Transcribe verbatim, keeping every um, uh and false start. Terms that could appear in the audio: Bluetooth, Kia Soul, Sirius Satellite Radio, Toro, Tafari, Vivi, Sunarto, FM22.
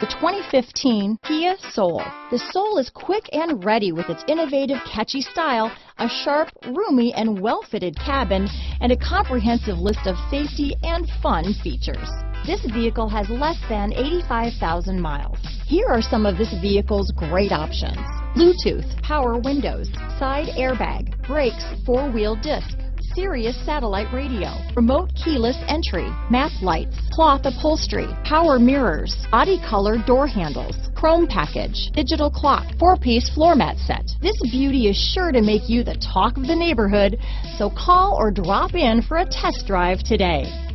The twenty fifteen Kia Soul. The Soul is quick and ready with its innovative, catchy style, a sharp, roomy, and well-fitted cabin, and a comprehensive list of safety and fun features. This vehicle has less than eighty-five thousand miles. Here are some of this vehicle's great options: Bluetooth, power windows, side airbag, brakes, four-wheel disc, Sirius Satellite Radio, remote keyless entry, map lights, cloth upholstery, power mirrors, body color door handles, chrome package, digital clock, four-piece floor mat set. This beauty is sure to make you the talk of the neighborhood, so call or drop in for a test drive today.